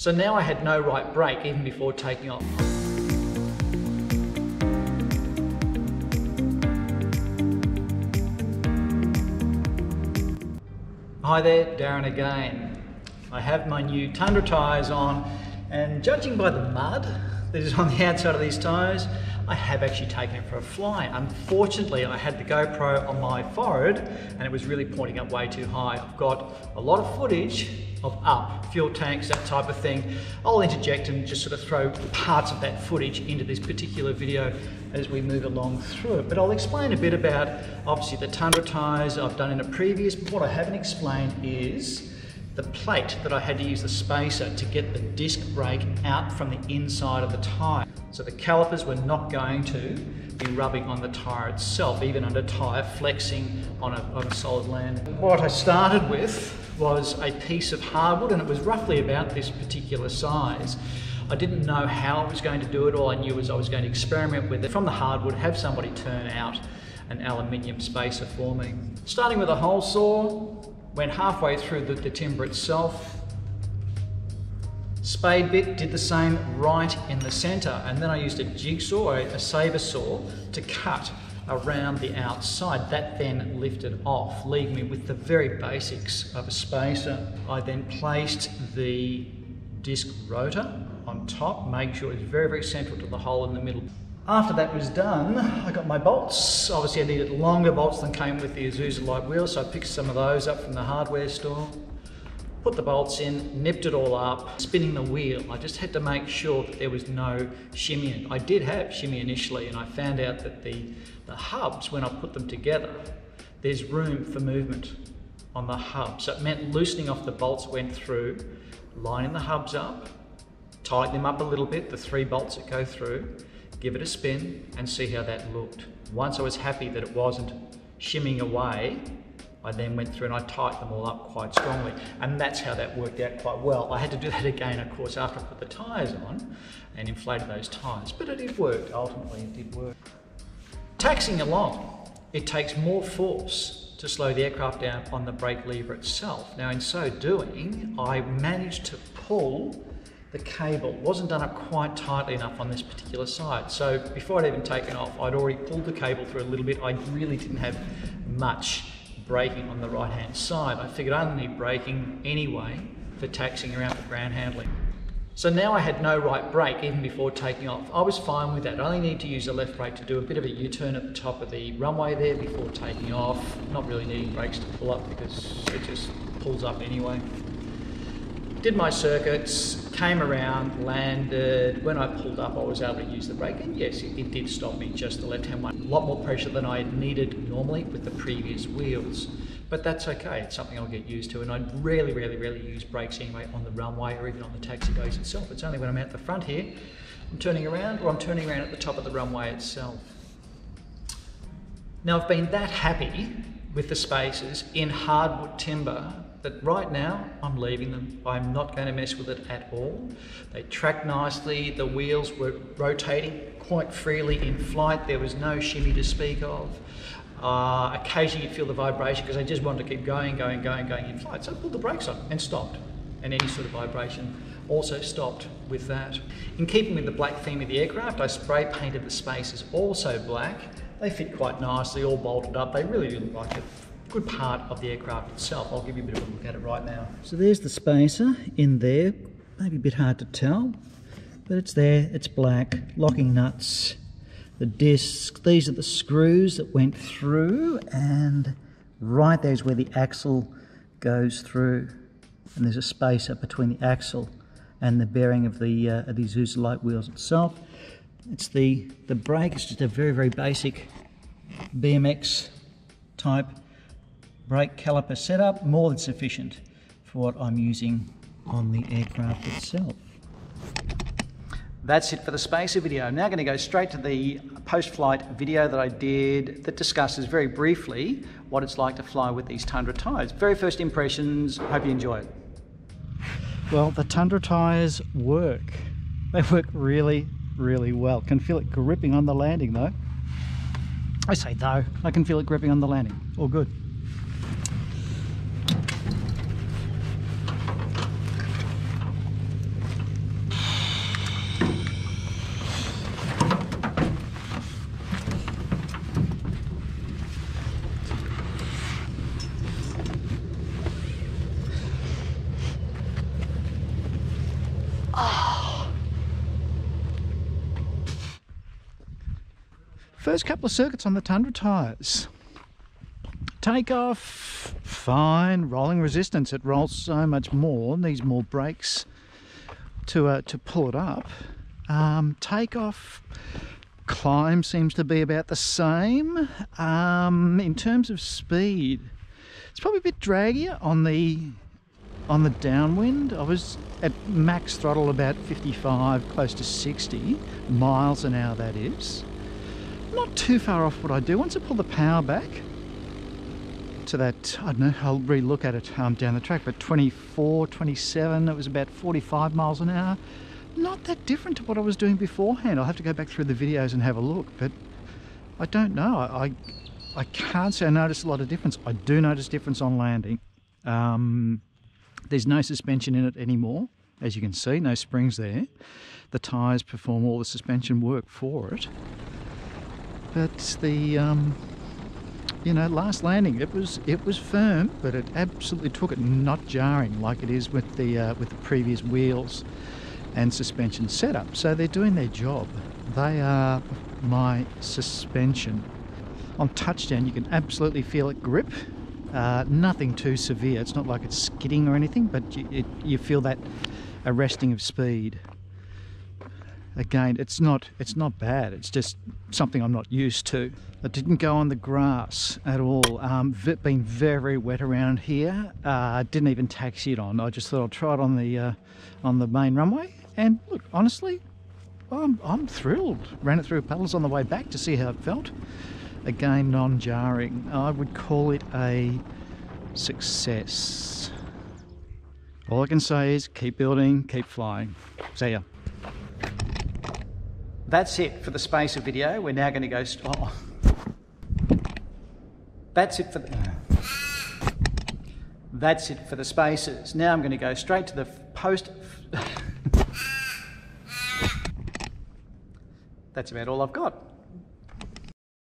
So now I had no right brake even before taking off. Hi there, Darren again. I have my new Tundra tyres on, and judging by the mud that is on the outside of these tyres, I have actually taken it for a fly. Unfortunately, I had the GoPro on my forehead and it was really pointing up way too high. I've got a lot of footage of up, fuel tanks, that type of thing. I'll interject and just sort of throw parts of that footage into this particular video as we move along through it. But I'll explain a bit about, obviously, the Tundra tyres I've done in a previous, but what I haven't explained is the plate that I had to use, the spacer, to get the disc brake out from the inside of the tyre. So the calipers were not going to be rubbing on the tyre itself, even under tyre flexing on a solid land. What I started with was a piece of hardwood, and it was roughly about this particular size. I didn't know how I was going to do it. All I knew was I was going to experiment with it from the hardwood, have somebody turn out an aluminium spacer for me. Starting with a hole saw, went halfway through the timber itself. Spade bit did the same right in the centre, and then I used a jigsaw, a saber saw, to cut around the outside. That then lifted off, leaving me with the very basics of a spacer. I then placed the disc rotor on top, make sure it's very, very central to the hole in the middle. After that was done, I got my bolts. Obviously I needed longer bolts than came with the Azusalite wheels, so I picked some of those up from the hardware store. Put the bolts in, nipped it all up, spinning the wheel. I just had to make sure that there was no shimmy in it. I did have shimmy initially, and I found out that the hubs, when I put them together, there's room for movement on the hub. So it meant loosening off the bolts went through, lining the hubs up, tighten them up a little bit, the three bolts that go through, give it a spin and see how that looked. Once I was happy that it wasn't shimmying away, I then went through and I tightened them all up quite strongly, and that's how that worked out quite well. I had to do that again, of course, after I put the tyres on and inflated those tyres, but it did work. Ultimately it did work. Taxiing along, it takes more force to slow the aircraft down on the brake lever itself. Now in so doing, I managed to pull the cable. It wasn't done up quite tightly enough on this particular side, so before I'd even taken off, I'd already pulled the cable through a little bit. I really didn't have much braking on the right hand side. I figured I only need braking anyway for taxiing around for ground handling. So now I had no right brake even before taking off. I was fine with that. I only need to use the left brake to do a bit of a U-turn at the top of the runway there before taking off. Not really needing brakes to pull up because it just pulls up anyway. Did my circuits, came around, landed. When I pulled up, I was able to use the brake, and yes, it did stop me, just the left-hand one. A lot more pressure than I needed normally with the previous wheels, but that's okay. It's something I'll get used to, and I rarely, rarely, rarely use brakes anyway on the runway or even on the taxiways itself. It's only when I'm out the front here, I'm turning around, or I'm turning around at the top of the runway itself. Now, I've been that happy with the spacers in hardwood timber that right now I'm leaving them. I'm not going to mess with it at all. They tracked nicely, the wheels were rotating quite freely in flight, there was no shimmy to speak of. Occasionally you feel the vibration because I just wanted to keep going in flight. So I pulled the brakes on and stopped, and any sort of vibration also stopped with that. In keeping with the black theme of the aircraft, I spray painted the spacers also black. They fit quite nicely, all bolted up. They really do look like it. Good part of the aircraft itself. I'll give you a bit of a look at it right now. So there's the spacer in there, maybe a bit hard to tell, but it's there, it's black, locking nuts, the discs, these are the screws that went through, and right there's where the axle goes through, and there's a spacer between the axle and the bearing of the Azusalite wheels itself. It's the brake. It's just a very, very basic BMX type brake caliper setup, more than sufficient for what I'm using on the aircraft itself. That's it for the spacer video. I'm now going to go straight to the post-flight video that I did that discusses very briefly what it's like to fly with these Tundra tyres. Very first impressions, hope you enjoy it. Well, the Tundra tyres work. They work really, really well. Can feel it gripping on the landing though. I say though, I can feel it gripping on the landing. All good. Oh. First couple of circuits on the Tundra tyres. Takeoff, fine. Rolling resistance, it rolls so much more. Needs more brakes to pull it up. Takeoff, climb seems to be about the same. In terms of speed, it's probably a bit draggier on the downwind. I was at max throttle about 55, close to 60 miles an hour, that is. Not too far off what I do. Once I pull the power back to that, I don't know, I'll re-look at it down the track, but 24, 27, it was about 45 miles an hour. Not that different to what I was doing beforehand. I'll have to go back through the videos and have a look, but I don't know. I can't say I noticed a lot of difference. I do notice difference on landing. There's no suspension in it anymore, as you can see, no springs there. The tyres perform all the suspension work for it. But the you know, last landing, it was firm, but it absolutely took it. Not jarring like it is with the previous wheels and suspension setup. So they're doing their job. They are my suspension. On touchdown, you can absolutely feel it grip. Nothing too severe. It's not like it's skidding or anything, but you feel that arresting of speed. Again, it's not bad. It's just something I'm not used to. It didn't go on the grass at all. Been very wet around here. Didn't even taxi it on. I just thought I'll try it on the main runway. And look, honestly, I'm thrilled. Ran it through puddles on the way back to see how it felt. Again, non-jarring. I would call it a success. All I can say is keep building, keep flying. See ya. That's it for the Spacer video. We're now going to go. Oh. That's it for the Spacers. Now I'm going to go straight to the post. That's about all I've got.